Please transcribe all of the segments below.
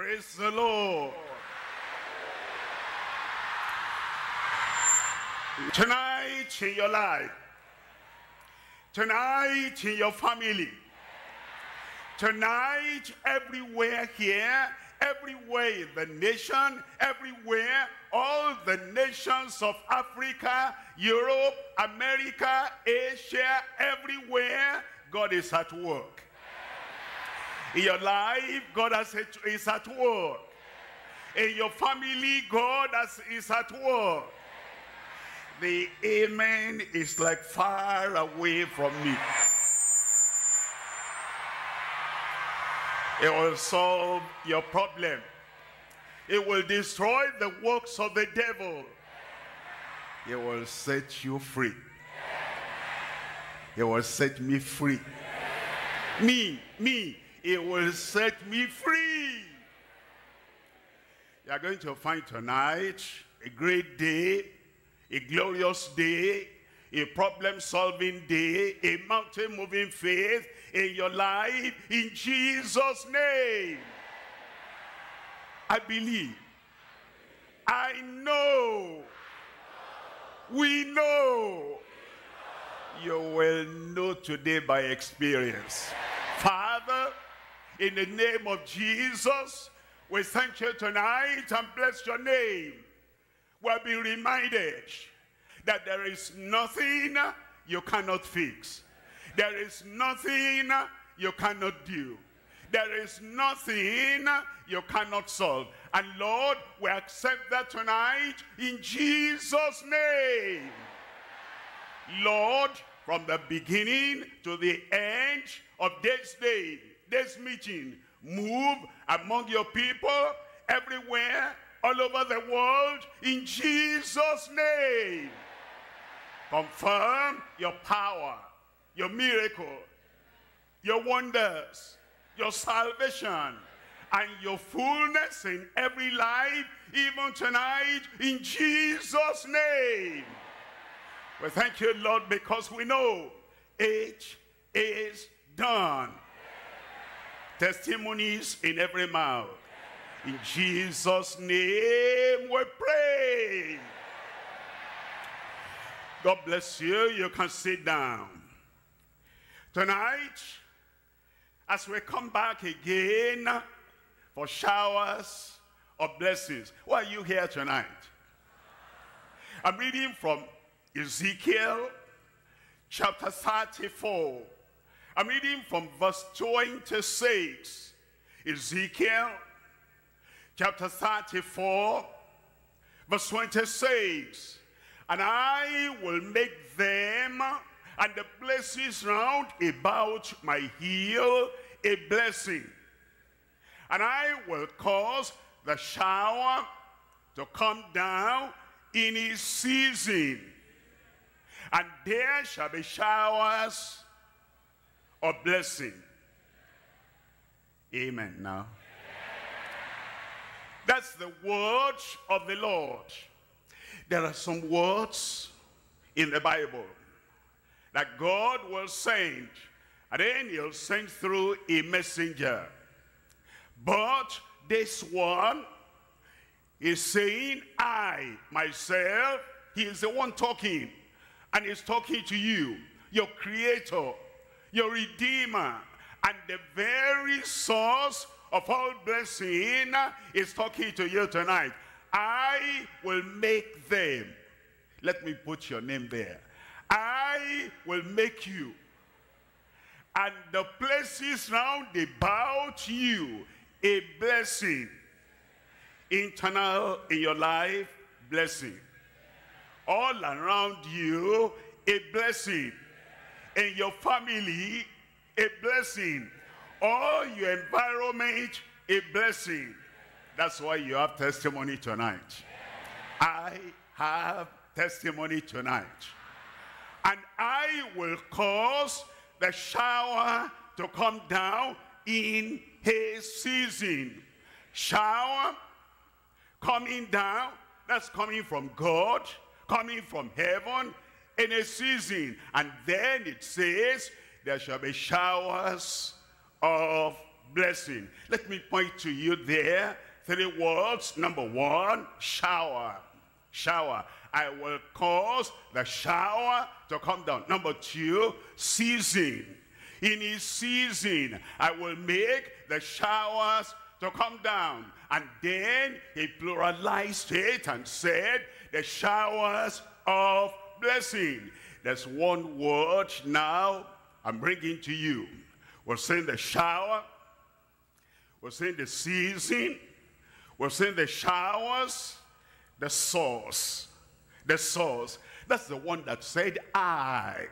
Praise the Lord. Tonight in your life, tonight in your family, tonight everywhere here, everywhere in the nation, everywhere, all the nations of Africa, Europe, America, Asia, everywhere, God is at work. In your life, God is at work. In your family, God is at work. The amen is like far away from me. It will solve your problem. It will destroy the works of the devil. It will set you free. It will set me free. It will set me free. You are going to find tonight a great day, a glorious day, a problem-solving day, a mountain-moving faith in your life, in Jesus' name. I believe. I know. We know. You will know today by experience. Father, in the name of Jesus, we thank you tonight and bless your name. We have been reminded that there is nothing you cannot fix. There is nothing you cannot do. There is nothing you cannot solve. And Lord, we accept that tonight in Jesus' name. Lord, from the beginning to the end of this day, this meeting, move among your people everywhere, all over the world, in Jesus' name. Confirm your power, your miracle, your wonders, your salvation, and your fullness in every life, even tonight, in Jesus' name. We thank you, Lord, because we know it is done. Testimonies in every mouth. In Jesus' name we pray. God bless you. You can sit down. Tonight, as we come back again for showers of blessings, why are you here tonight? I'm reading from Ezekiel chapter 34. I'm reading from verse 26. Ezekiel chapter 34, verse 26. And I will make them and the places round about my hill a blessing. And I will cause the shower to come down in its season. And there shall be showers of blessing. Amen now. That's the word of the Lord. There are some words in the Bible that God will send, and then he'll send through a messenger. But this one is saying, I, myself, he is the one talking, and he's talking to you, your creator, your redeemer, and the very source of all blessing is talking to you tonight. I will make them. Let me put your name there. I will make you and the places round about you a blessing. Internal in your life, blessing. All around you, a blessing. In your family, a blessing. All your environment, a blessing. That's why you have testimony tonight. I have testimony tonight. And I will cause the shower to come down in his season. Shower coming down, that's coming from God, coming from heaven in a season. And then it says, there shall be showers of blessing. Let me point to you there. 3 words. Number 1, shower. Shower. I will cause the shower to come down. Number 2, season. In his season, I will make the showers to come down. And then he pluralized it and said, the showers of blessing. There's one word now I'm bringing to you. We're saying the shower. We're saying the season. We're saying the showers. The source. The source. That's the one that said I.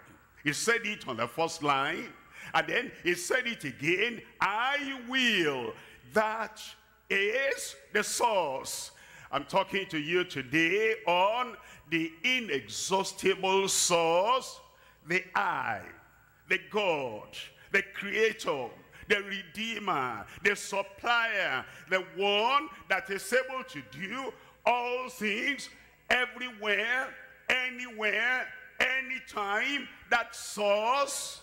He said it on the first line. And then he said it again, I will. That is the source. I'm talking to you today on the inexhaustible source, the I, the God, the Creator, the Redeemer, the Supplier, the one that is able to do all things, everywhere, anywhere, anytime. That source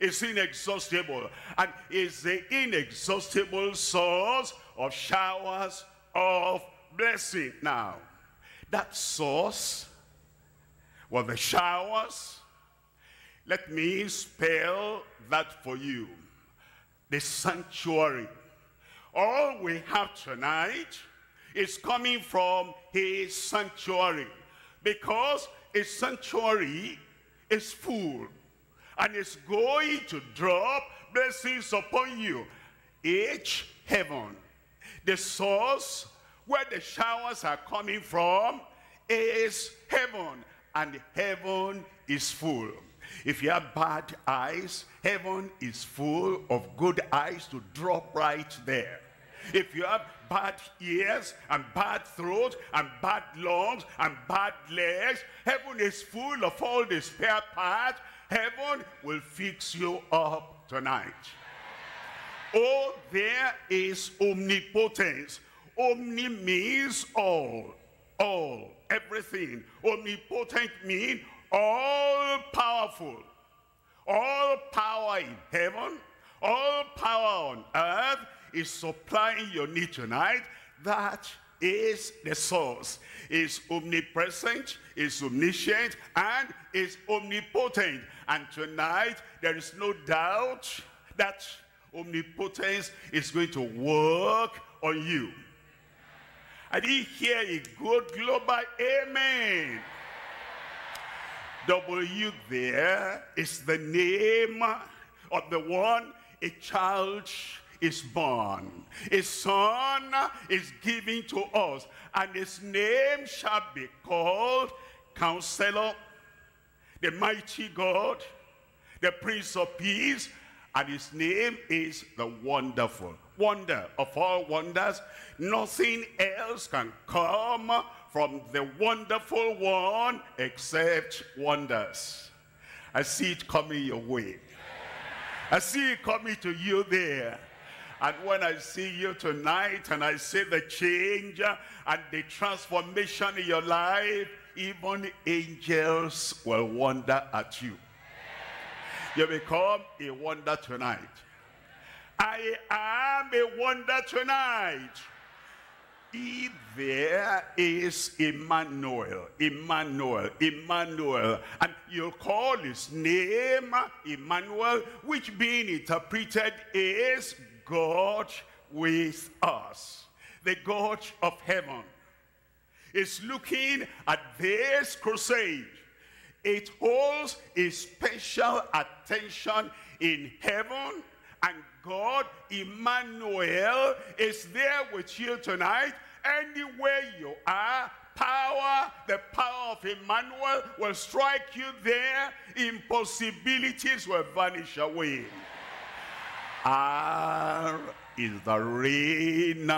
is inexhaustible, and is the inexhaustible source of showers of blessing. Now, that source was the showers. Let me spell that for you. The sanctuary. All we have tonight is coming from his sanctuary, because his sanctuary is full. And it's going to drop blessings upon you. Each heaven, the source where the showers are coming from, is heaven. And heaven is full. If you have bad eyes, heaven is full of good eyes to drop right there. If you have bad ears and bad throat and bad lungs and bad legs, heaven is full of all the spare parts. Heaven will fix you up tonight. Oh, there is omnipotence. Omni means all, everything. Omnipotent means all powerful. All power in heaven, all power on earth is supplying your need tonight. That is the source. Is omnipresent, is omniscient, and is omnipotent. And tonight, there is no doubt that omnipotence is going to work on you. I didn't hear a good global amen. W there is the name of the one a child is born. His son is given to us, and his name shall be called Counselor, the Mighty God, the Prince of Peace, and his name is the Wonderful. Wonder of all wonders. Nothing else can come from the Wonderful One except wonders. I see it coming your way. I see it coming to you there. And when I see you tonight and I see the change and the transformation in your life, even angels will wonder at you. You become a wonder tonight. I am a wonder tonight. If there is Emmanuel, Emmanuel, Emmanuel, and you call his name Emmanuel, which being interpreted is God with us. The God of heaven is looking at this crusade. It holds a special attention in heaven, and God, Emmanuel, is there with you tonight. Anywhere you are, power, the power of Emmanuel will strike you there. Impossibilities will vanish away. R is the rain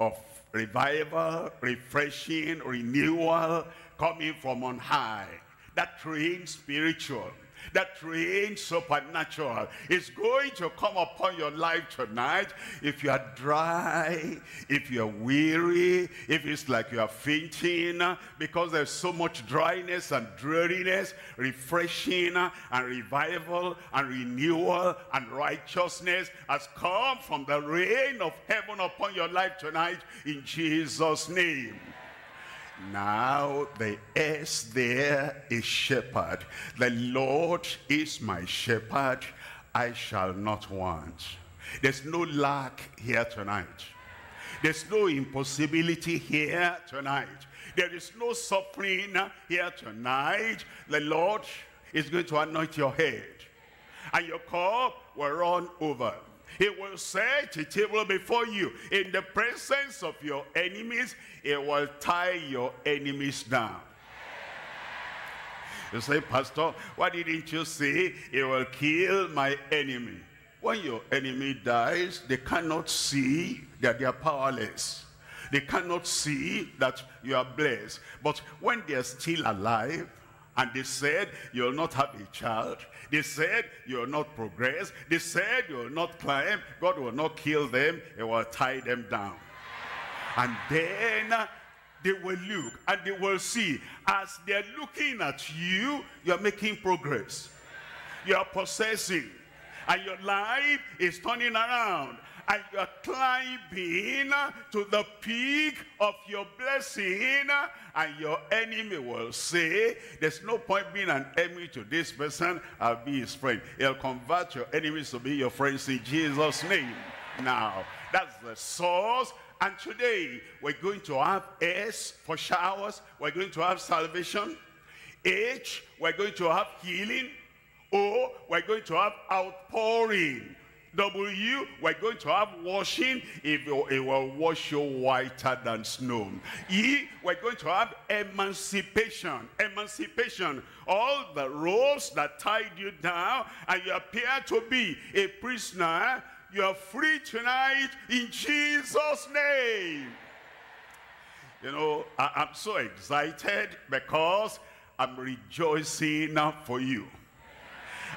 of revival, refreshing, renewal coming from on high. That rain spiritual. That rain supernatural is going to come upon your life tonight. If you are dry, if you are weary, if it's like you are fainting because there's so much dryness and dreariness, refreshing and revival and renewal and righteousness has come from the rain of heaven upon your life tonight in Jesus' name. Now the S there is shepherd. The Lord is my shepherd, I shall not want. There's no lack here tonight. There's no impossibility here tonight. There is no suffering here tonight. The Lord is going to anoint your head, and your cup will run over. He will set a table before you in the presence of your enemies. He will tie your enemies down. You say, Pastor, why didn't you say he will kill my enemy? When your enemy dies, they cannot see that they are powerless. They cannot see that you are blessed. But when they are still alive, and they said, you'll not have a child. They said, you'll not progress. They said, you'll not climb. God will not kill them. He will tie them down. And then they will look and they will see. As they're looking at you, you're making progress. You're possessing. And your life is turning around. And you're climbing to the peak of your blessing, and your enemy will say, there's no point being an enemy to this person, I'll be his friend. He'll convert your enemies to be your friends in Jesus' name. Now, that's the source. And today, we're going to have S for showers. We're going to have salvation. H, we're going to have healing. O, we're going to have outpouring. W, we're going to have washing. It will wash you whiter than snow. E, we're going to have emancipation. Emancipation. All the ropes that tied you down, and you appear to be a prisoner, you are free tonight in Jesus' name. You know, I'm so excited because I'm rejoicing for you.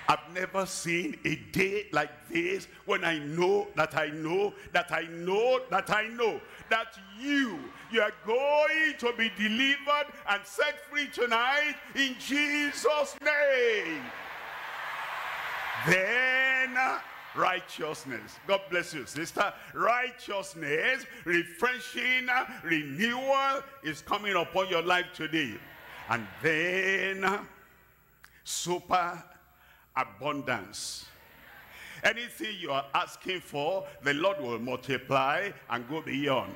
I've never seen a day like this when I know that I know that I know that I know that you are going to be delivered and set free tonight in Jesus' name. Then righteousness. God bless you, sister. Righteousness, refreshing, renewal is coming upon your life today. And then super abundance. Anything you are asking for, the Lord will multiply and go beyond.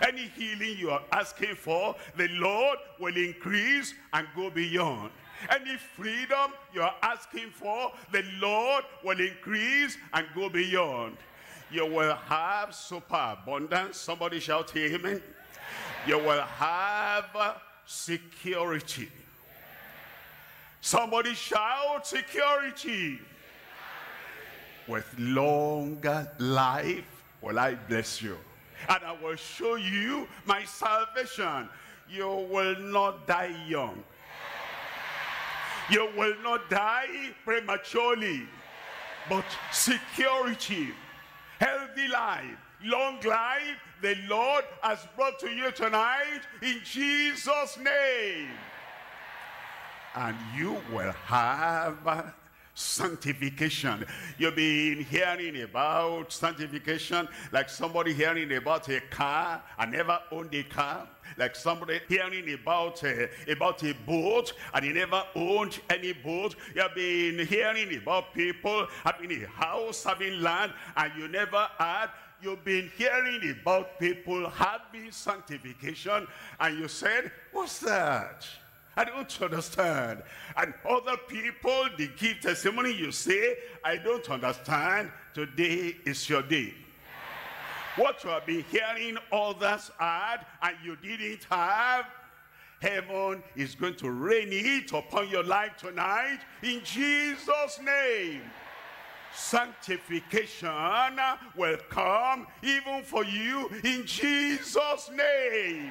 Any healing you are asking for, the Lord will increase and go beyond. Any freedom you are asking for, the Lord will increase and go beyond. You will have superabundance. Somebody shout amen. You will have security. Somebody shout security. With longer life will I bless you, and I will show you my salvation. You will not die young. You will not die prematurely. But security, healthy life, long life, the Lord has brought to you tonight in Jesus' name. And you will have sanctification. You've been hearing about sanctification, like somebody hearing about a car and never owned a car, like somebody hearing about a boat and he never owned any boat. You've been hearing about people having a house, having land, and you never had. You've been hearing about people having sanctification, and you said, what's that? I don't understand. And other people, they give testimony. You say, I don't understand. Today is your day. What you have been hearing others had and you didn't have, heaven is going to rain it upon your life tonight in Jesus' name. Sanctification will come even for you in Jesus' name.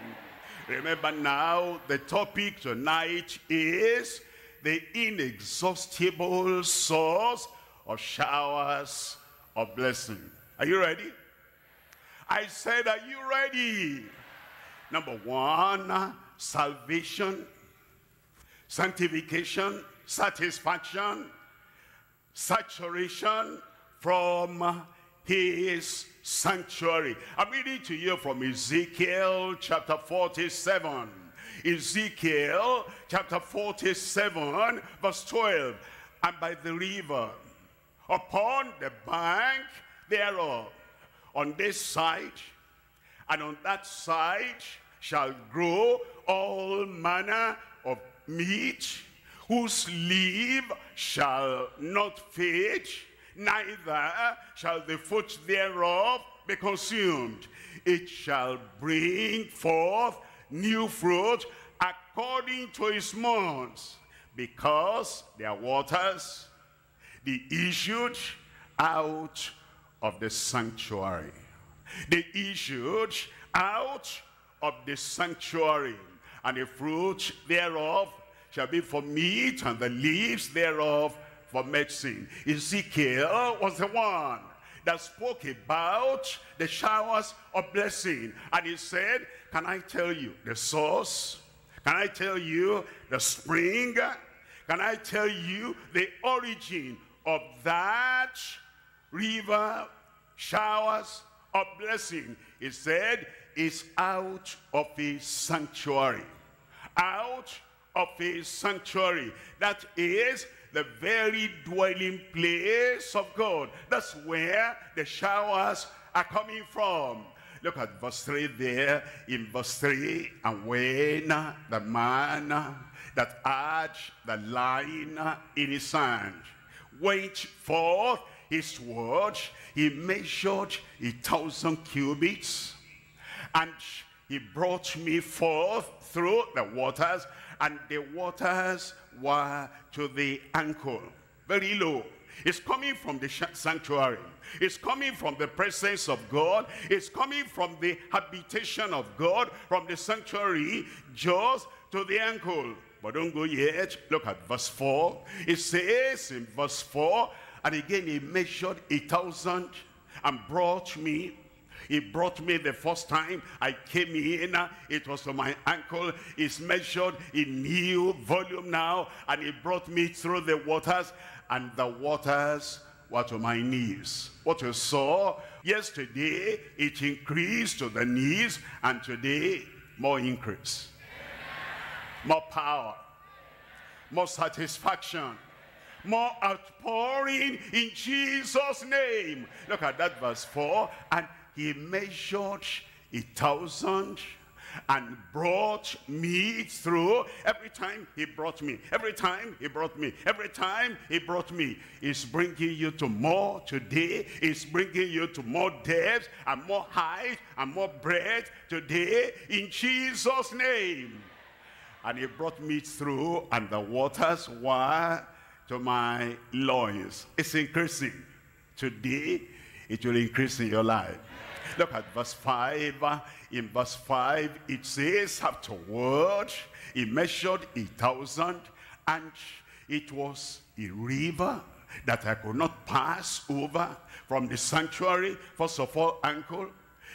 Remember now, the topic tonight is the inexhaustible source of showers of blessing. Are you ready? I said, are you ready? Number one, salvation, sanctification, satisfaction, saturation from his sanctuary. I'm reading to you from Ezekiel chapter 47. Ezekiel chapter 47 verse 12. And by the river, upon the bank thereof, on this side and on that side shall grow all manner of meat, whose leaf shall not fade, neither shall the fruit thereof be consumed. It shall bring forth new fruit according to its months, because their waters they issued out of the sanctuary. They issued out of the sanctuary, and the fruit thereof shall be for meat, and the leaves thereof for medicine. Ezekiel was the one that spoke about the showers of blessing, and he said, can I tell you the source? Can I tell you the spring? Can I tell you the origin of that river showers of blessing? He said, it's out of his sanctuary. Out of his sanctuary. That is the very dwelling place of God. That's where the showers are coming from. Look at verse 3 there. In verse 3, and when the man that had the line in his hand went forth his word, he measured 1,000 cubits, and he brought me forth through the waters, and the waters were to the ankle. Very low. It's coming from the sanctuary. It's coming from the presence of God. It's coming from the habitation of God, from the sanctuary, just to the ankle. But don't go yet. Look at verse 4. It says in verse 4, and again he measured 1,000 and brought me. He brought me the first time I came in. It was to my ankle. It's measured in new volume now. And he brought me through the waters. And the waters were to my knees. What you saw yesterday, it increased to the knees. And today, more increase. More power. More satisfaction. More outpouring in Jesus' name. Look at that verse 4. And he measured 1,000 and brought me through. Every time he brought me, every time he brought me, every time he brought me. He's bringing you to more today. He's bringing you to more depth and more height and more breadth today in Jesus' name. And he brought me through, and the waters were to my loins. It's increasing today. It will increase in your life. Look at verse 5. In verse 5, it says, afterward, he measured 1,000, and it was a river that I could not pass over, from the sanctuary, first of all, ankle,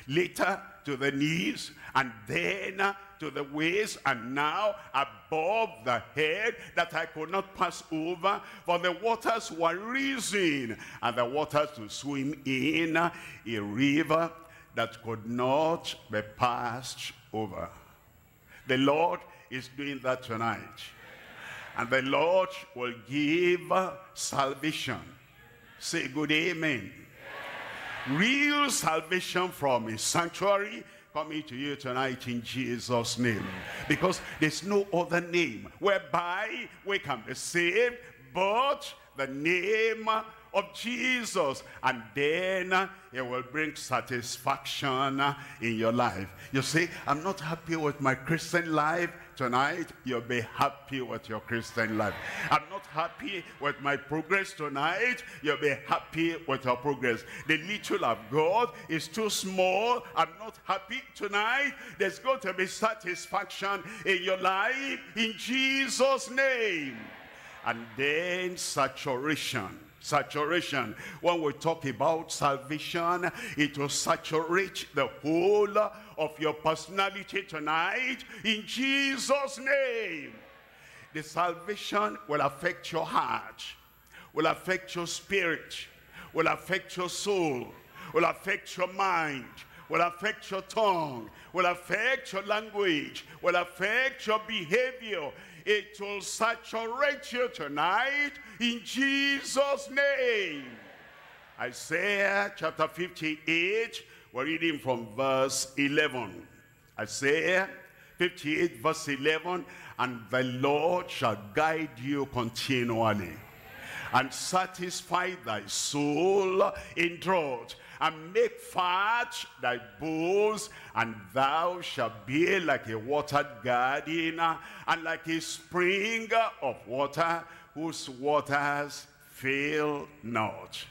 later to the knees, and then to the waist, and now above the head, that I could not pass over, for the waters were risen, and the waters to swim in, a river that could not be passed over. The Lord is doing that tonight. And the Lord will give salvation. Say good amen. Real salvation from his sanctuary coming to you tonight in Jesus' name. Because there's no other name whereby we can be saved but the name of Jesus. And then it will bring satisfaction in your life. You say, I'm not happy with my Christian life. Tonight, you'll be happy with your Christian life. I'm not happy with my progress. Tonight, you'll be happy with your progress. The little I've got is too small. I'm not happy. Tonight, there's going to be satisfaction in your life in Jesus' name. And then saturation. Saturation. When we talk about salvation, it will saturate the whole of your personality tonight in Jesus' name. The salvation will affect your heart, will affect your spirit, will affect your soul, will affect your mind, will affect your tongue, will affect your language, will affect your behavior. It will saturate you tonight in Jesus' name. Isaiah chapter 58, we're reading from verse 11. Isaiah 58 verse 11, and the Lord shall guide you continually, and satisfy thy soul in drought, and make fat thy bones, and thou shalt be like a watered garden, and like a spring of water, whose waters fail not,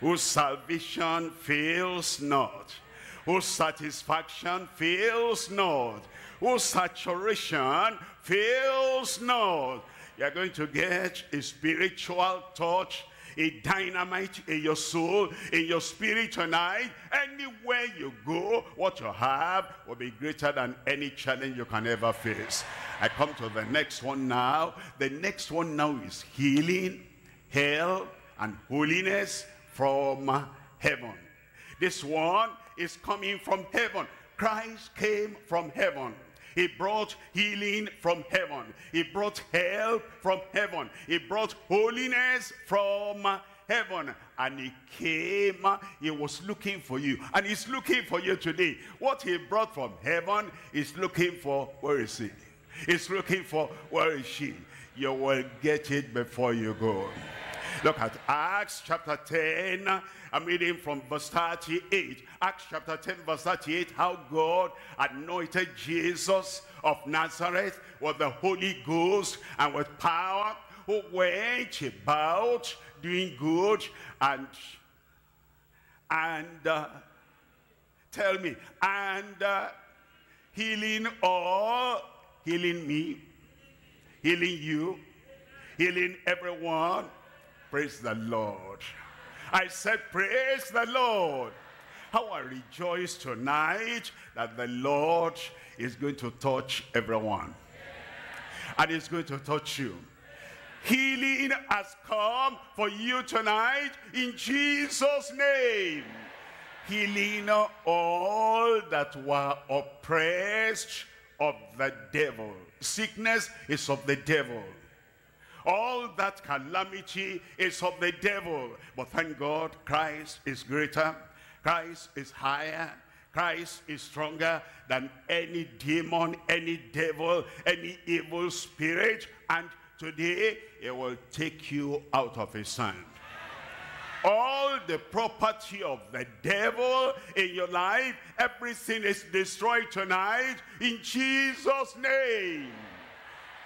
whose salvation fails not, whose satisfaction fails not, whose saturation fails not. You're going to get a spiritual touch, a dynamite in your soul, in your spirit tonight. Anywhere you go, what you have will be greater than any challenge you can ever face. I come to the next one now. The next one now is healing, health, and holiness from heaven. This one is coming from heaven. Christ came from heaven. He brought healing from heaven. He brought help from heaven. He brought holiness from heaven. And he came, he was looking for you. And he's looking for you today. What he brought from heaven is looking for, where is he? He's looking for, where is she? You will get it before you go. Look at Acts chapter 10. I'm reading from verse 38. Acts chapter 10 verse 38. How God anointed Jesus of Nazareth with the Holy Ghost and with power, who went about doing good and healing all, healing me, healing you, healing everyone. Praise the Lord. I said, praise the Lord. How I rejoice tonight that the Lord is going to touch everyone. Yeah. And he's going to touch you. Yeah. Healing has come for you tonight in Jesus' name. Yeah. Healing all that were oppressed of the devil. Sickness is of the devil. All that calamity is of the devil. But thank God, Christ is greater. Christ is higher. Christ is stronger than any demon, any devil, any evil spirit. And today, he will take you out of his hand. All the property of the devil in your life, everything is destroyed tonight in Jesus' name.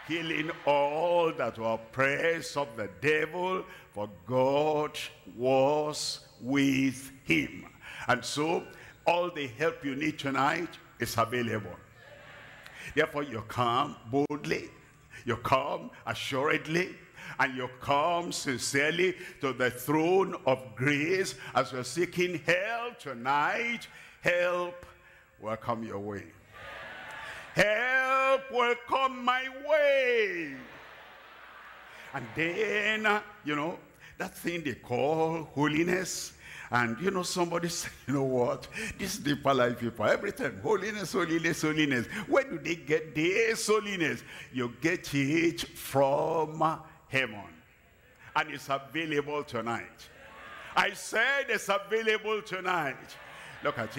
Healing all that were oppressed of the devil, for God was with him. And so, all the help you need tonight is available. Therefore, you come boldly, you come assuredly, and you come sincerely to the throne of grace as you're seeking help tonight. Help will come your way. Help will come my way. And then, you know, that thing they call holiness. And, you know, somebody said, you know what? This deeper life people, every time, holiness, holiness, holiness. Where do they get this holiness? You get it from heaven. And it's available tonight. I said it's available tonight. Look at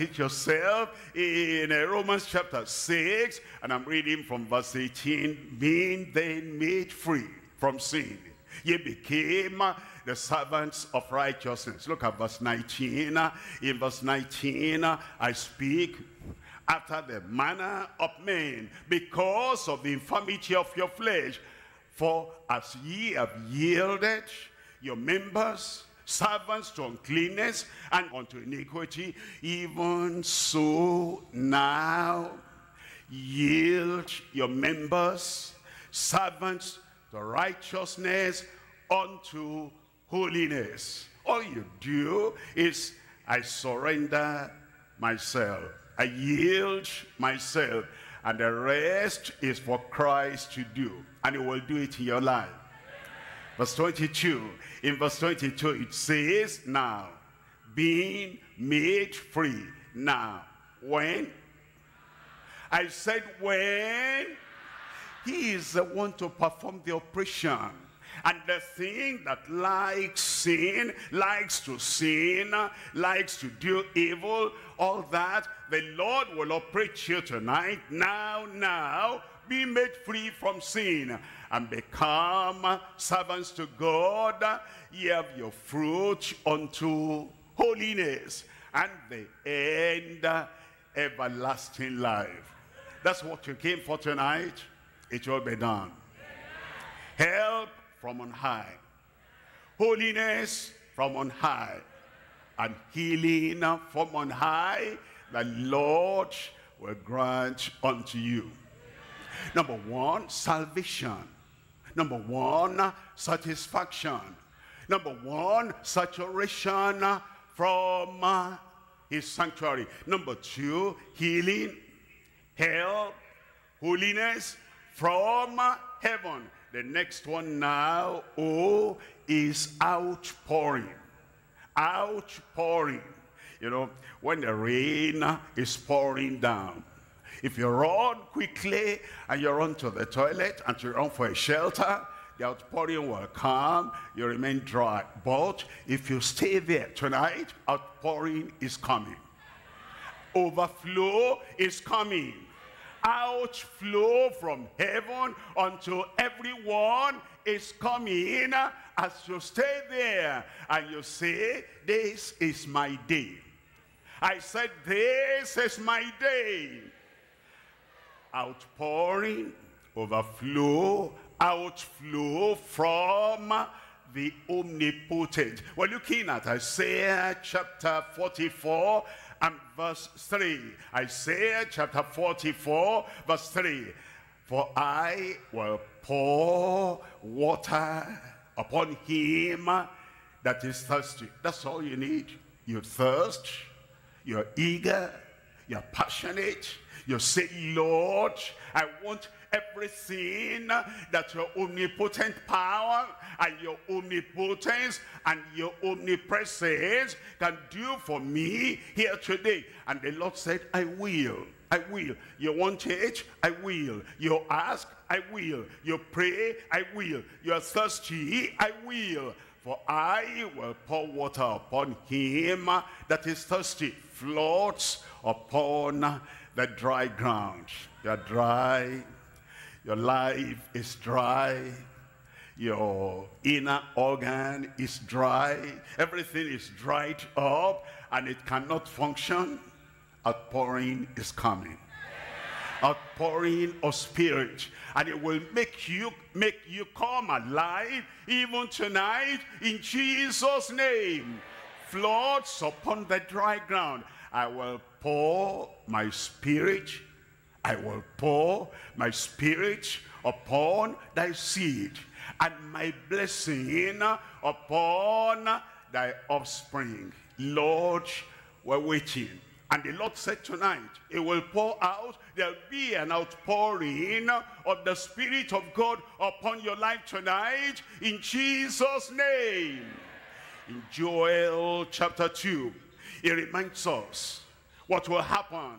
it yourself in Romans chapter 6, and I'm reading from verse 18. Being then made free from sin, ye became the servants of righteousness. Look at verse 19. In verse 19, I speak after the manner of men, because of the infirmity of your flesh. For as ye have yielded your members servants to uncleanness and unto iniquity, even so now yield your members servants to righteousness unto holiness. All you do is, I surrender myself, I yield myself, and the rest is for Christ to do, and he will do it in your life. Verse 22, in verse 22 it says, now being made free. Now, when? I said when? He is the one to perform the operation. And the thing that likes sin, likes to sin, likes to do evil, all that, the Lord will operate you tonight. Now, be made free from sin and become servants to God. Ye have your fruit unto holiness, and the end, everlasting life. That's what you came for tonight. It will be done. Help from on high, holiness from on high, and healing from on high, the Lord will grant unto you. Number one, salvation. Number one, satisfaction. Number one, saturation from his sanctuary. Number two, healing, help, holiness from heaven. The next one now, oh, is outpouring. Outpouring. You know, when the rain is pouring down, if you run quickly and you run to the toilet and you run for a shelter, the outpouring will come, you remain dry. But if you stay there tonight, outpouring is coming. Overflow is coming. Outflow from heaven unto everyone is coming as you stay there and you say, this is my day. I said, this is my day. Outpouring, overflow, outflow from the omnipotent. We're looking at Isaiah chapter 44 and verse 3. Isaiah chapter 44 verse 3. For I will pour water upon him that is thirsty. That's all you need. You thirst, you're eager, you're passionate. You say, Lord, I want everything that your omnipotent power and your omnipotence and your omnipresence can do for me here today. And the Lord said, I will. I will. You want it? I will. You ask? I will. You pray? I will. You are thirsty? I will. For I will pour water upon him that is thirsty, floods upon the dry ground. You are dry. Your life is dry. Your inner organ is dry. Everything is dried up and it cannot function. Outpouring is coming. Outpouring of spirit, and it will make you come alive even tonight in Jesus' name. Floods upon the dry ground. I will pour my spirit. I will pour my spirit upon thy seed, and my blessing upon thy offspring. Lord, we're waiting. And the Lord said tonight, it will pour out. There'll be an outpouring of the Spirit of God upon your life tonight in Jesus' name. In Joel chapter 2, it reminds us what will happen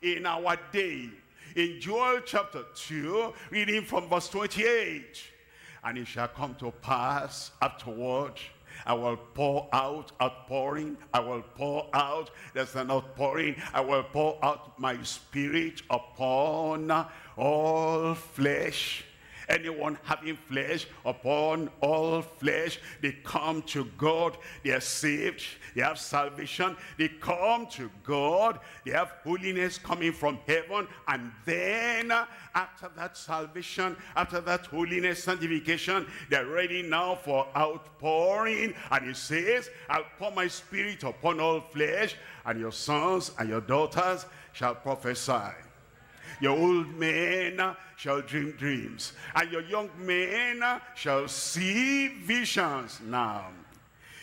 in our day. In Joel chapter 2, reading from verse 28. And it shall come to pass afterward, I will pour out, outpouring. I will pour out, there's an outpouring. I will pour out my spirit upon all flesh. Anyone having flesh, upon all flesh. They come to God, they are saved, they have salvation, they come to God, they have holiness coming from heaven. And then after that salvation, after that holiness, sanctification, they're ready now for outpouring. And it says, I'll pour my spirit upon all flesh, and your sons and your daughters shall prophesy. Your old men shall dream dreams, and your young men shall see visions. Now,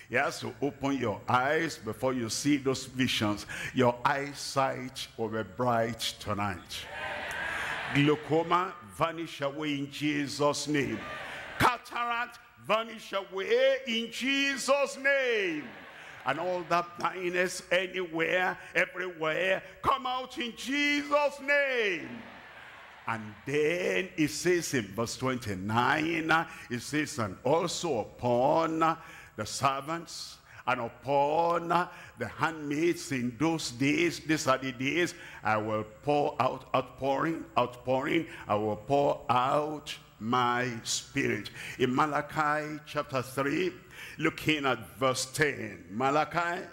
you have to open your eyes before you see those visions. Your eyesight will be bright tonight. Glaucoma, vanish away in Jesus' name. Cataract, vanish away in Jesus' name. And all that blindness anywhere, everywhere, come out in Jesus' name. And then it says in verse 29, it says, and also upon the servants and upon the handmaids in those days, these are the days, I will pour out, outpouring, I will pour out my spirit. In Malachi chapter 3, looking at verse 10. Malachi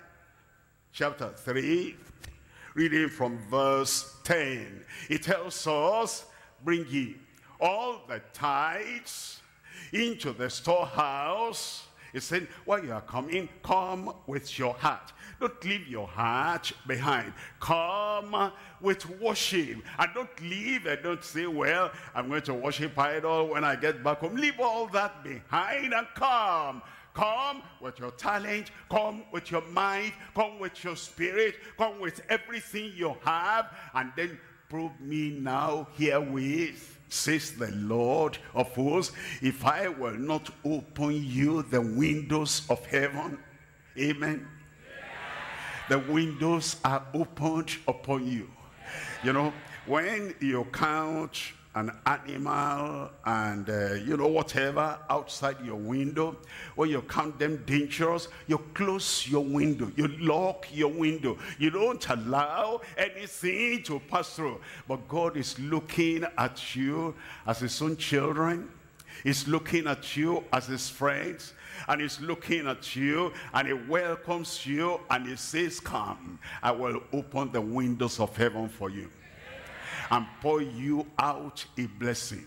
chapter 3, reading from verse 10. It tells us, bring ye all the tithes into the storehouse. It said, while you are coming, come with your heart. Don't leave your heart behind. Come with worship. And don't leave and don't say, well, I'm going to worship idol when I get back home. Leave all that behind and come. Come with your talent, come with your mind, come with your spirit, come with everything you have, and then prove me now herewith, says the Lord of hosts, if I will not open you the windows of heaven. Amen. Yeah. The windows are opened upon you. You know, when you count an animal and you know, whatever outside your window, when you count them dangerous, you close your window, you lock your window, you don't allow anything to pass through. But God is looking at you as his own children, he's looking at you as his friends, and he's looking at you and he welcomes you and he says, come, I will open the windows of heaven for you and pour you out a blessing,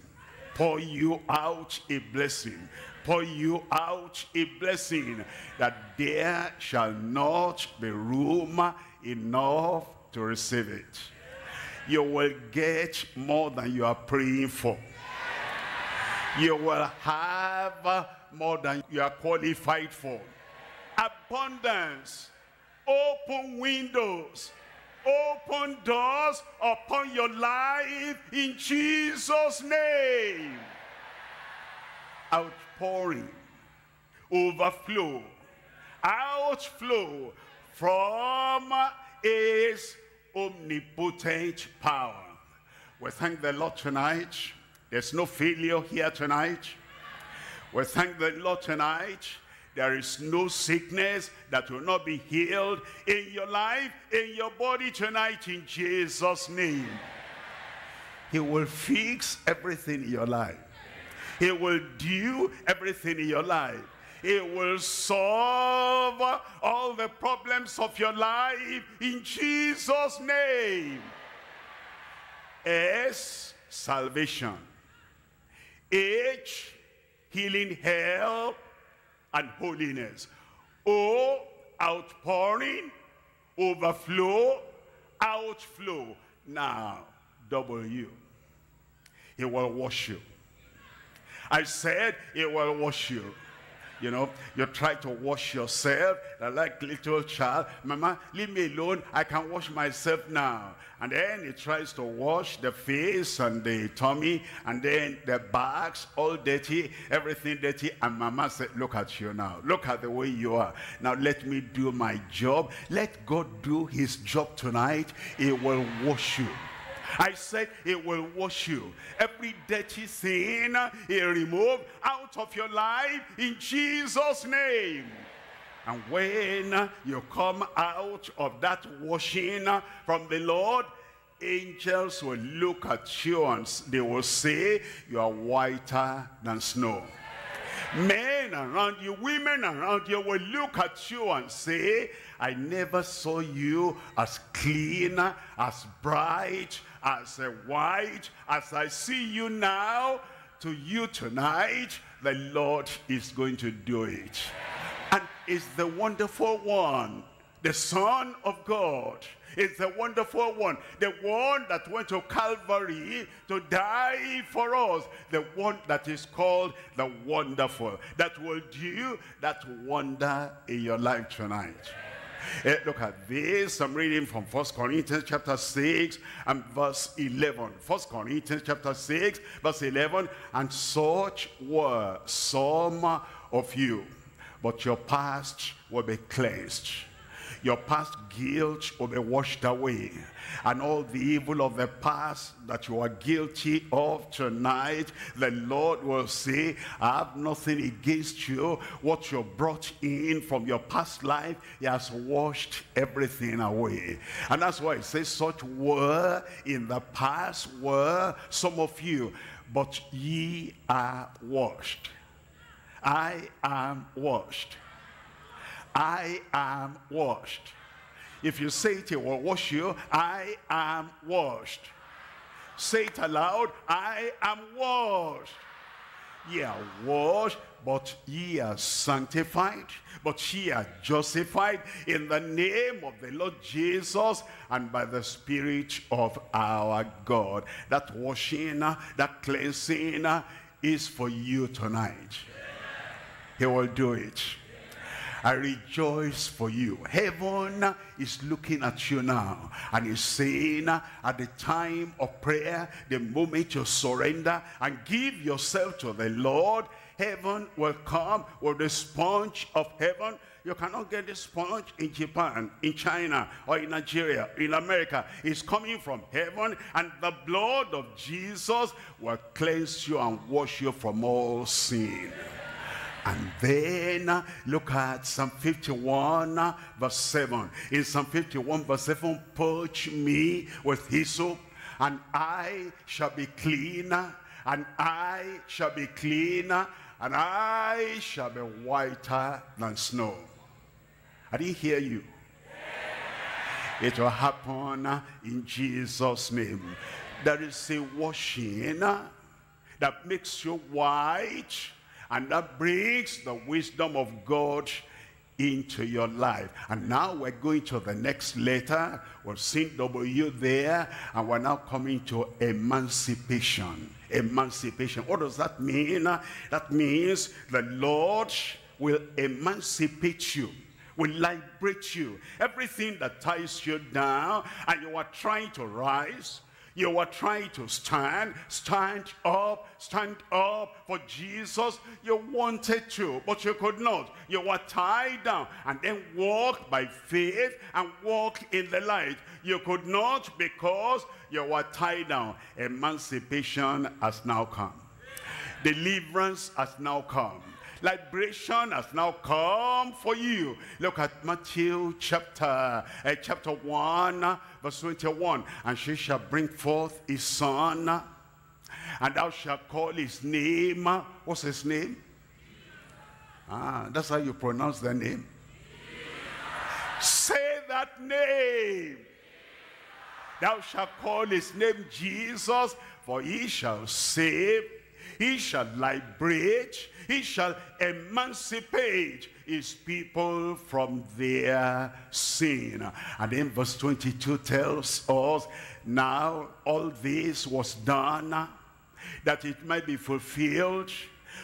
pour you out a blessing, pour you out a blessing, that there shall not be room enough to receive it. You will get more than you are praying for. You will have more than you are qualified for. Abundance, open windows, open doors upon your life in Jesus' name. Outpouring, overflow, outflow from his omnipotent power. We thank the Lord tonight. There's no failure here tonight. We thank the Lord tonight. There is no sickness that will not be healed in your life, in your body tonight, in Jesus' name. He will fix everything in your life. He will do everything in your life. He will solve all the problems of your life in Jesus' name. S, salvation. H, healing help and holiness. O, outpouring, overflow, outflow. Now, W, he will wash you. I said he will wash you. You know, you try to wash yourself like little child. Mama, leave me alone. I can wash myself now. And then he tries to wash the face and the tummy and then the backs, all dirty, everything dirty. And Mama said, look at you now. Look at the way you are. Now let me do my job. Let God do his job tonight. He will wash you. I said it will wash you. Every dirty sin, it will remove out of your life in Jesus' name. And when you come out of that washing from the Lord, angels will look at you and they will say, you are whiter than snow. Men around you, women around you will look at you and say, I never saw you as clean, as bright, as white, as I see you now. To you tonight, the Lord is going to do it. And it's the wonderful one, The Son of God is the wonderful one, the one that went to Calvary to die for us, the one that is called the Wonderful, that will do that wonder in your life tonight. Look at this. I'm reading from 1 Corinthians chapter 6 and verse 11. 1 Corinthians chapter 6 verse 11. And such were some of you, but your past will be cleansed. Your past guilt will be washed away. And all the evil of the past that you are guilty of tonight, the Lord will say, I have nothing against you. What you brought in from your past life, He has washed everything away. And that's why it says, such were in the past, were some of you, but ye are washed. I am washed. I am washed. If you say it, it will wash you. I am washed. Say it aloud. I am washed. Ye are washed, but ye are sanctified, but ye are justified in the name of the Lord Jesus and by the Spirit of our God. That washing, that cleansing is for you tonight. He will do it. I rejoice for you. Heaven is looking at you now and is saying, at the time of prayer, the moment you surrender and give yourself to the Lord, heaven will come with the sponge of heaven. You cannot get the sponge in Japan, in China, or in Nigeria, in America. It's coming from heaven, and the blood of Jesus will cleanse you and wash you from all sin. And then look at Psalm 51 verse 7. In Psalm 51 verse 7, purge me with hyssop, and I shall be clean, and I shall be clean, and I shall be whiter than snow. I didn't hear you. It will happen in Jesus' name. There is a washing that makes you white, and that brings the wisdom of God into your life. And now we're going to the next letter. We've seen W there, and we're now coming to emancipation. Emancipation. What does that mean? That means the Lord will emancipate you, will liberate you. Everything that ties you down, and you are trying to rise, you are trying to stand, stand up for Jesus. You wanted to, but you could not. You were tied down, and then walk by faith and walk in the light. You could not because you were tied down. Emancipation has now come. Deliverance has now come. Liberation has now come for you. Look at Matthew chapter 1, verse 21. And she shall bring forth a son, and thou shalt call his name. What's his name? Ah, that's how you pronounce the name. Jesus. Say that name. Jesus. Thou shalt call his name Jesus, for he shall save. He shall liberate, he shall emancipate his people from their sin. And then verse 22 tells us, now all this was done, that it might be fulfilled,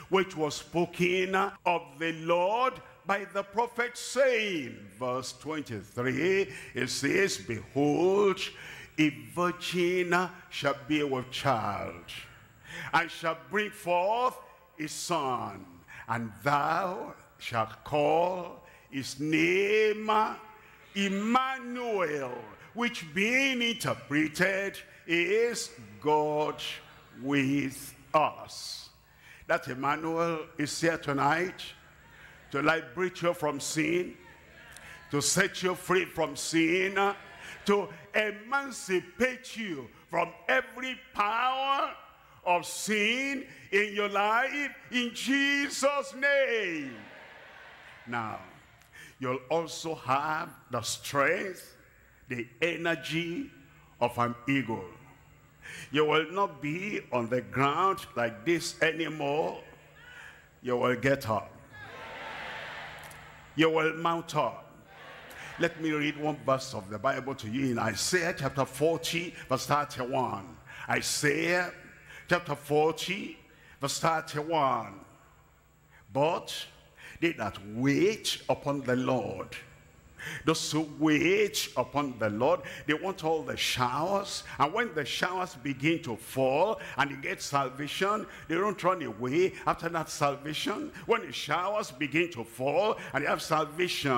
which was spoken of the Lord by the prophet, saying, verse 23, it says, behold, a virgin shall be with child, and shall bring forth his son, and thou shalt call his name Emmanuel, which being interpreted is God with us. That Emmanuel is here tonight to liberate you from sin, to set you free from sin, to emancipate you from every power of sin in your life, in Jesus' name. Now, you'll also have the strength, the energy of an eagle. You will not be on the ground like this anymore. You will get up. You will mount up. Let me read one verse of the Bible to you in Isaiah chapter 40, verse 31. Isaiah chapter 40, verse 31. But they that wait upon the Lord, those who wait upon the Lord, they want all the showers. And when the showers begin to fall and you get salvation, they don't run away after that salvation. When the showers begin to fall and you have salvation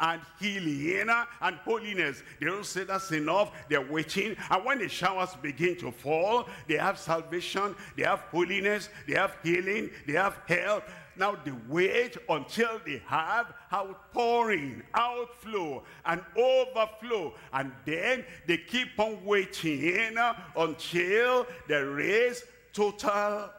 and healing and holiness, they don't say that's enough. They're waiting. And when the showers begin to fall, they have salvation, they have holiness, they have healing, they have health. Now they wait until they have outpouring, outflow, and overflow. And then they keep on waiting until there is total,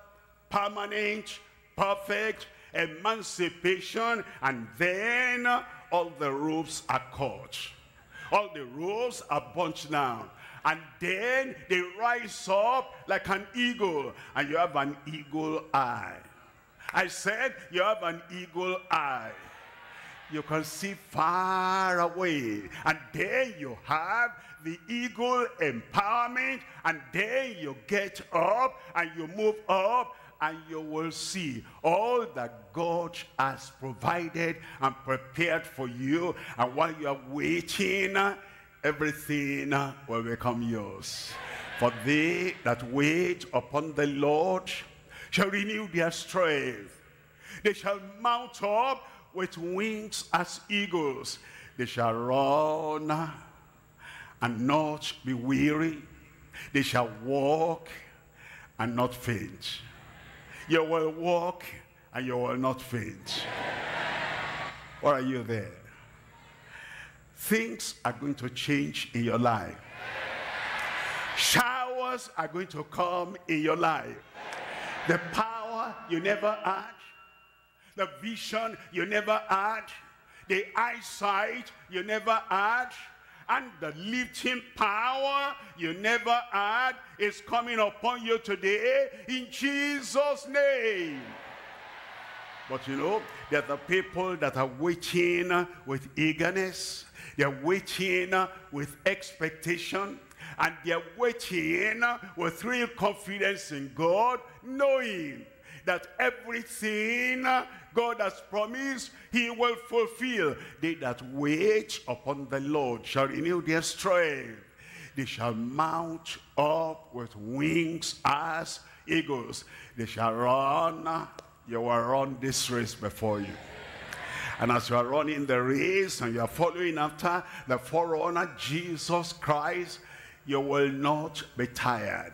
permanent, perfect emancipation. And then all the ropes are caught. All the ropes are bunched down. And then they rise up like an eagle. And you have an eagle eye. I said, you have an eagle eye. You can see far away. And then you have the eagle empowerment. And then you get up and you move up. And you will see all that God has provided and prepared for you. And while you are waiting, everything will become yours. For they that wait upon the Lord shall renew their strength. They shall mount up with wings as eagles. They shall run and not be weary. They shall walk and not faint. You will walk and you will not faint. Or are you there? Things are going to change in your life. Showers are going to come in your life. The power you never had, the vision you never had, the eyesight you never had, and the lifting power you never had is coming upon you today in Jesus' name. But you know, there are the people that are waiting with eagerness, they're waiting with expectation, and they're waiting with real confidence in God, knowing that everything God has promised, he will fulfill. They that wait upon the Lord shall renew their strength. They shall mount up with wings as eagles. They shall run. You will run this race before you. And as you are running the race and you are following after the forerunner, Jesus Christ, you will not be tired.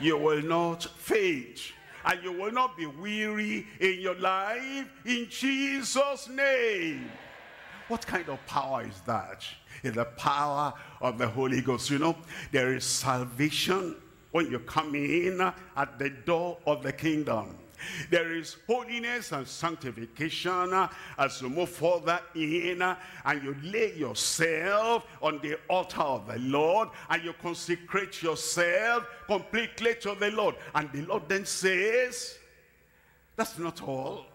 You will not faint. And you will not be weary in your life in Jesus' name. What kind of power is that? It's the power of the Holy Ghost. You know, there is salvation when you come in at the door of the kingdom. There is holiness and sanctification as you move further in and you lay yourself on the altar of the Lord and you consecrate yourself completely to the Lord. And the Lord then says, that's not all.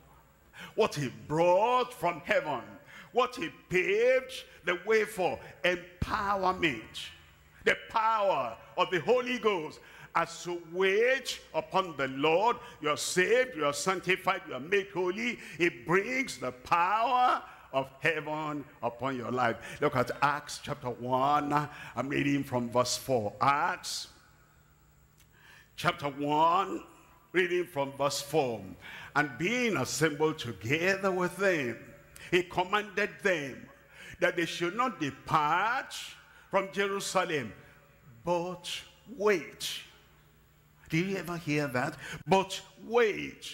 What he brought from heaven, what he paved the way for, empowerment, the power of the Holy Ghost. As you wait upon the Lord, you are saved, you are sanctified, you are made holy. It brings the power of heaven upon your life. Look at Acts chapter 1. I'm reading from verse 4. Acts chapter 1, reading from verse 4. And being assembled together with them, he commanded them that they should not depart from Jerusalem, but wait. Did you ever hear that? But wait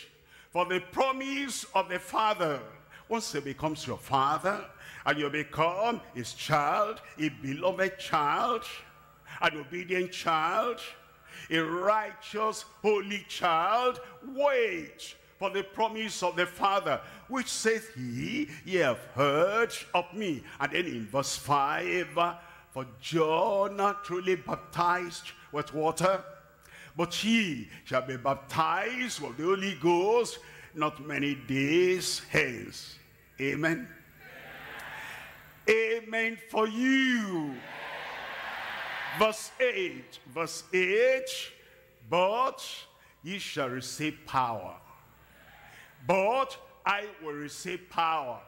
for the promise of the Father. Once he becomes your father and you become his child, a beloved child, an obedient child, a righteous, holy child, wait for the promise of the Father, which saith he, ye have heard of me. And then in verse 5, for John truly baptized with water, but ye shall be baptized with the Holy Ghost not many days hence. Amen. Amen for you. Verse 8. But ye shall receive power. But I will receive power.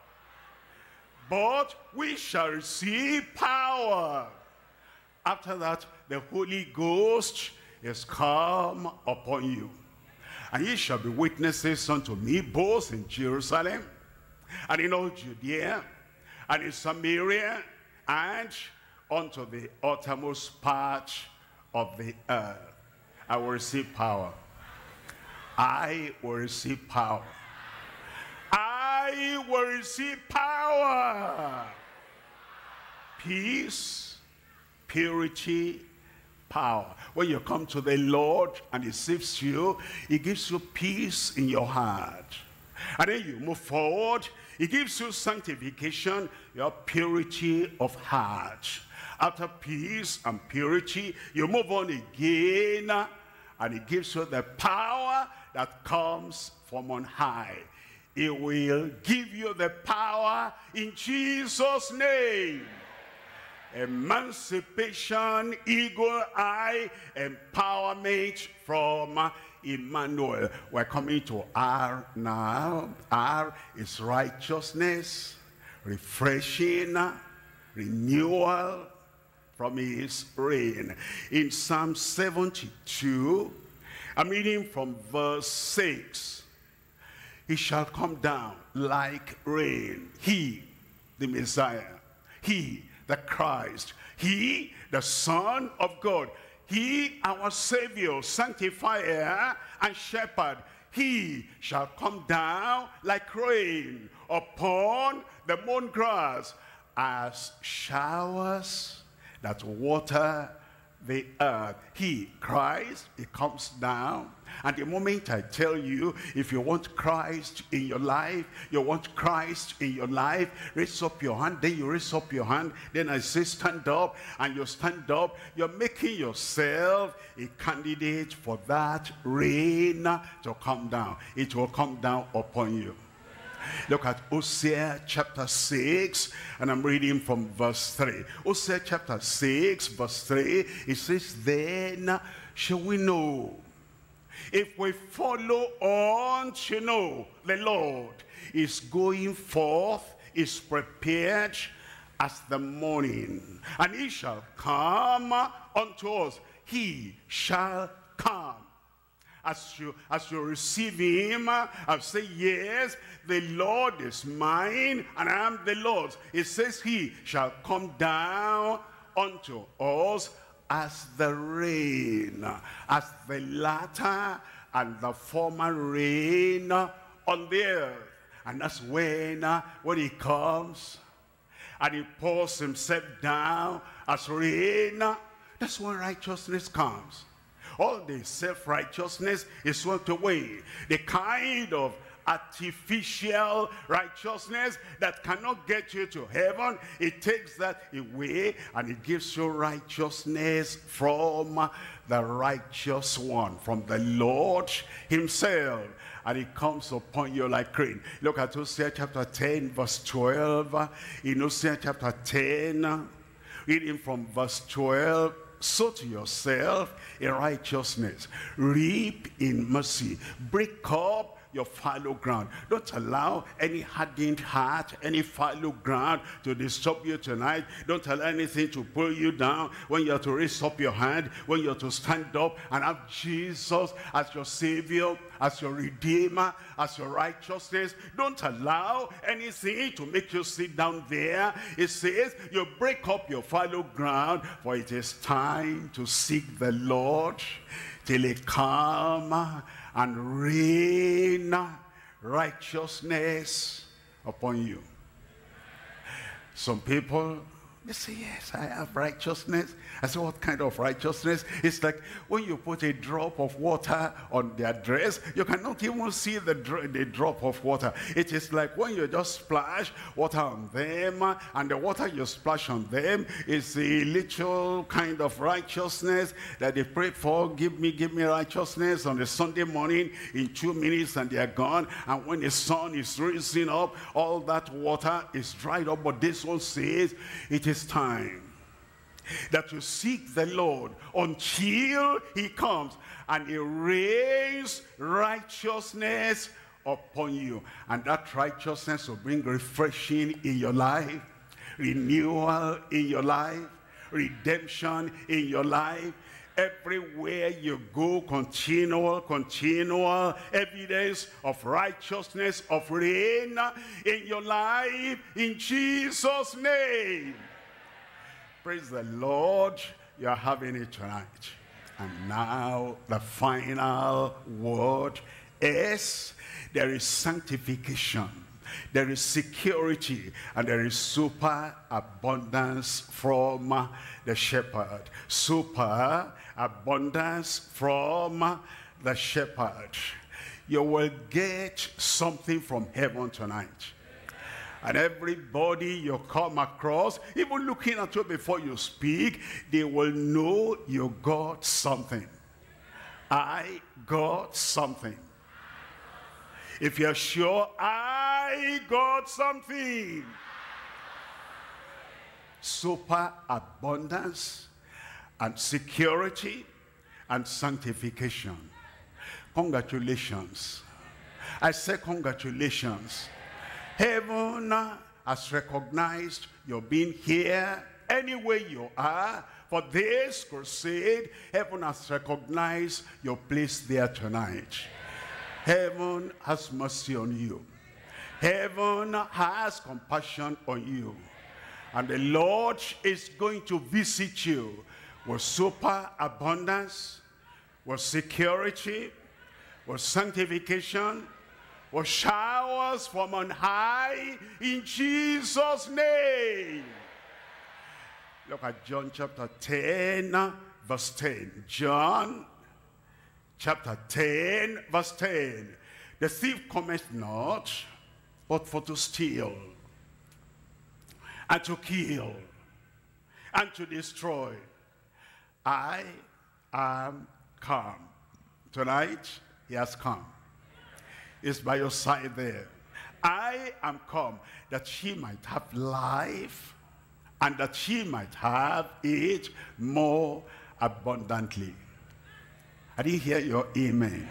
But we shall receive power. After that, the Holy Ghost is come upon you. And ye shall be witnesses unto me, both in Jerusalem, and in all Judea, and in Samaria, and unto the uttermost part of the earth. I will receive power. I will receive power. I will receive power. Peace, purity, power. When you come to the Lord and he saves you, he gives you peace in your heart. And then you move forward, he gives you sanctification, your purity of heart. After peace and purity, you move on again, and he gives you the power that comes from on high. He will give you the power in Jesus' name. Emancipation, eagle eye, empowerment from Emmanuel. We're coming to R now. R is righteousness, refreshing, renewal from his reign. In Psalm 72, I'm reading from verse 6. He shall come down like rain. He, the Messiah. He, the Christ. He, the Son of God. He, our Savior, sanctifier, and shepherd. He shall come down like rain upon the mown grass, as showers that water the earth. He, Christ, he comes down. And the moment I tell you, if you want Christ in your life, you want Christ in your life, raise up your hand. Then you raise up your hand. Then I say stand up, and you stand up. You're making yourself a candidate for that rain to come down. It will come down upon you. Look at Hosea chapter 6, and I'm reading from verse 3. Hosea chapter 6, verse 3, it says, then shall we know, if we follow on to know the Lord is going forth, is prepared as the morning, and he shall come unto us. He shall come. As you receive him, and say, yes, the Lord is mine, and I am the Lord's. It says, he shall come down unto us as the rain, as the latter and the former rain on the earth. And that's when he comes, and he pours himself down as rain. That's when righteousness comes. All the self-righteousness is swept away. The kind of artificial righteousness that cannot get you to heaven, it takes that away, and it gives you righteousness from the righteous one, from the Lord himself. And it comes upon you like rain. Look at Hosea chapter 10, verse 12. In Hosea chapter 10, reading from verse 12, sow to yourself in righteousness, reap in mercy, break up your fallow ground. Don't allow any hardened heart, any fallow ground to disturb you tonight. Don't allow anything to pull you down. When you are to raise up your hand, when you are to stand up and have Jesus as your Savior, as your Redeemer, as your righteousness, don't allow anything to make you sit down there. It says, you break up your fallow ground, for it is time to seek the Lord till he come and rain righteousness upon you. Some people, They say, yes, I have righteousness. I say, what kind of righteousness? It's like when you put a drop of water on their dress, you cannot even see the drop of water. It is like when you just splash water on them, and the water you splash on them is a little kind of righteousness that they pray for. Give me righteousness on the Sunday morning. In 2 minutes and they are gone. And when the sun is rising up, all that water is dried up. But this one says, it is time that you seek the Lord until he comes and he rains righteousness upon you. And that righteousness will bring refreshing in your life, renewal in your life, redemption in your life. Everywhere you go, continual evidence of righteousness, of rain in your life, in Jesus' name. Praise the Lord, you're having it tonight. And now the final word is, there is sanctification, there is security, and there is superabundance from the shepherd. Superabundance from the shepherd. You will get something from heaven tonight. And everybody you come across, even looking at you before you speak, they will know you got something. I got something. If you're sure, I got something. Super abundance and security and sanctification. Congratulations. I say congratulations. Heaven has recognized your being here anywhere you are. For this crusade, heaven has recognized your place there tonight. Heaven has mercy on you. Heaven has compassion on you. And the Lord is going to visit you with superabundance, with security, with sanctification, with showers from on high, in Jesus' name. Look at John chapter 10, verse 10. John chapter 10, verse 10. The thief cometh not, but for to steal, and to kill, and to destroy. I am come. Tonight, he has come. It's by your side there. I am come, that she might have life, and that she might have it more abundantly. I didn't hear your amen.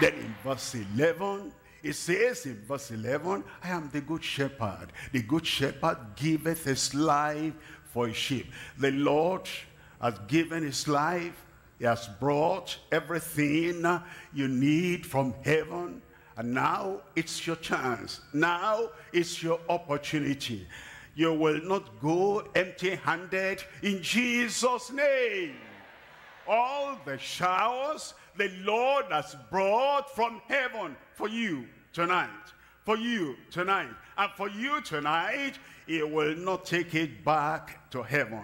Yeah. Then in verse 11, it says in verse 11, I am the good shepherd. The good shepherd giveth his life for his sheep. The Lord has given his life. He has brought everything you need from heaven. And now it's your chance. Now it's your opportunity. You will not go empty-handed in Jesus' name. All the showers the Lord has brought from heaven for you tonight, for you tonight, and for you tonight, He will not take it back to heaven.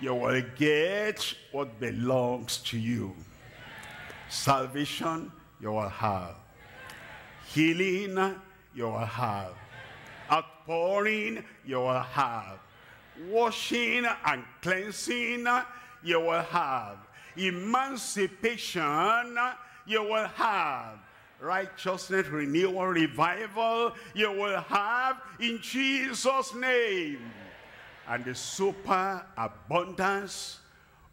You will get what belongs to you. Salvation, you will have. Healing, you will have. Outpouring, you will have. Washing and cleansing, you will have. Emancipation, you will have. Righteousness, renewal, revival, you will have in Jesus' name. And the superabundance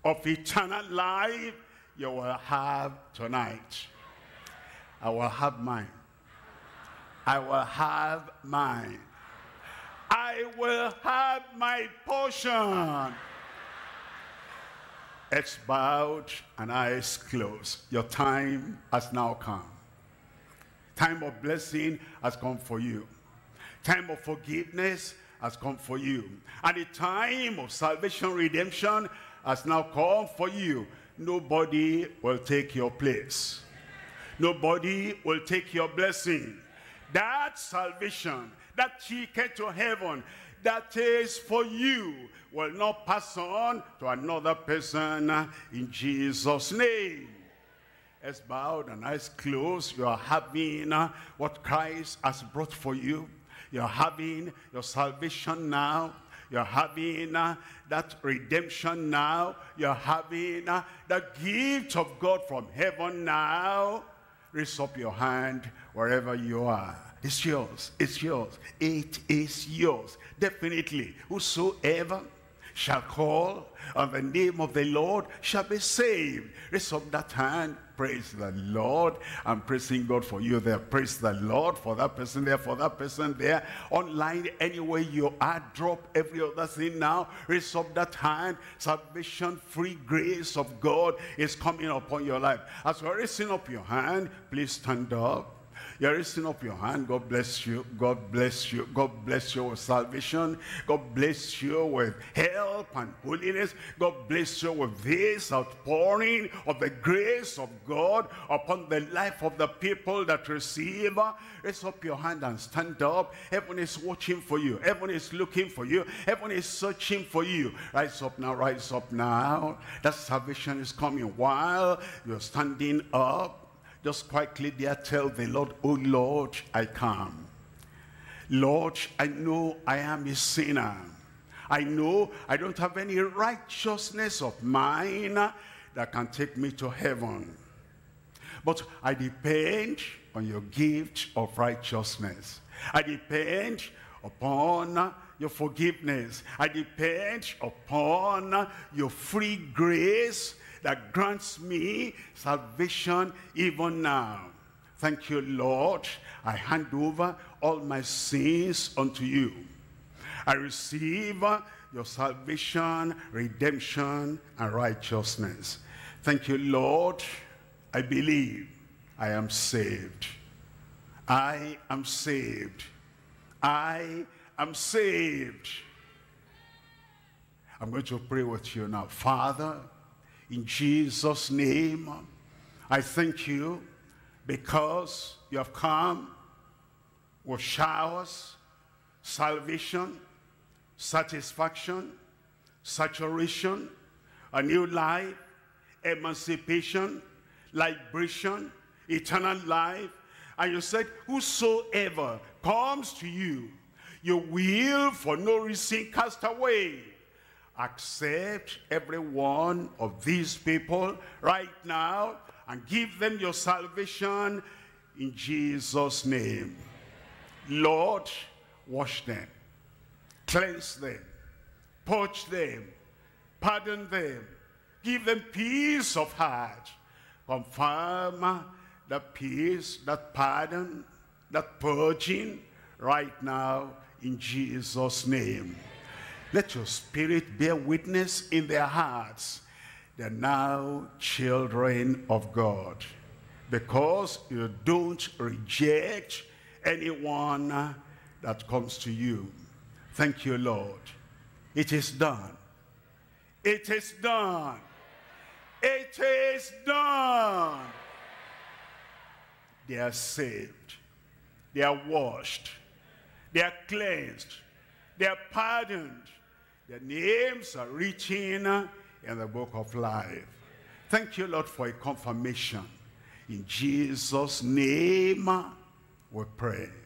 of eternal life, you will have tonight. I will have mine. I will have mine. I will have my portion. Heads bowed and eyes closed. Your time has now come. Time of blessing has come for you. Time of forgiveness has come for you. And the time of salvation, redemption has now come for you. Nobody will take your place. Nobody will take your blessing. That salvation, that ticket to heaven, that is for you will not pass on to another person in Jesus' name. As bowed and eyes closed, you are having what Christ has brought for you. You're having your salvation now. You're having that redemption now. You're having the gift of God from heaven now. Raise up your hand wherever you are. It's yours. It's yours. It is yours. Definitely, whosoever shall call on the name of the Lord shall be saved. Raise up that hand. Praise the Lord. I'm praising God for you there. Praise the Lord for that person there, for that person there. Online, anywhere you are, drop every other thing now. Raise up that hand. Salvation, free grace of God is coming upon your life. As you're raising up your hand, please stand up. You're raising up your hand. God bless you. God bless you. God bless you with salvation. God bless you with help and holiness. God bless you with this outpouring of the grace of God upon the life of the people that receive. Raise up your hand and stand up. Heaven is watching for you. Heaven is looking for you. Heaven is searching for you. Rise up now. Rise up now. That salvation is coming while you're standing up. Just quietly there, tell the Lord, "Oh Lord, I come. Lord, I know I am a sinner. I know I don't have any righteousness of mine that can take me to heaven. But I depend on your gift of righteousness. I depend upon your forgiveness. I depend upon your free grace that grants me salvation even now. Thank you, Lord. I hand over all my sins unto you. I receive your salvation, redemption, and righteousness. Thank you, Lord. I believe I am saved. I am saved. I am saved." I'm going to pray with you now. Father, in Jesus' name, I thank you because you have come with showers, salvation, satisfaction, saturation, a new life, emancipation, liberation, eternal life. And you said, whosoever comes to you, you will for no reason cast away. Accept every one of these people right now and give them your salvation in Jesus' name. Lord, wash them, cleanse them, purge them, pardon them, give them peace of heart. Confirm that peace, that pardon, that purging right now in Jesus' name. Let your spirit bear witness in their hearts. They're now children of God, because you don't reject anyone that comes to you. Thank you, Lord. It is done. It is done. It is done. They are saved. They are washed. They are cleansed. They are pardoned. Their names are written in the book of life. Thank you, Lord, for a confirmation. In Jesus' name we pray.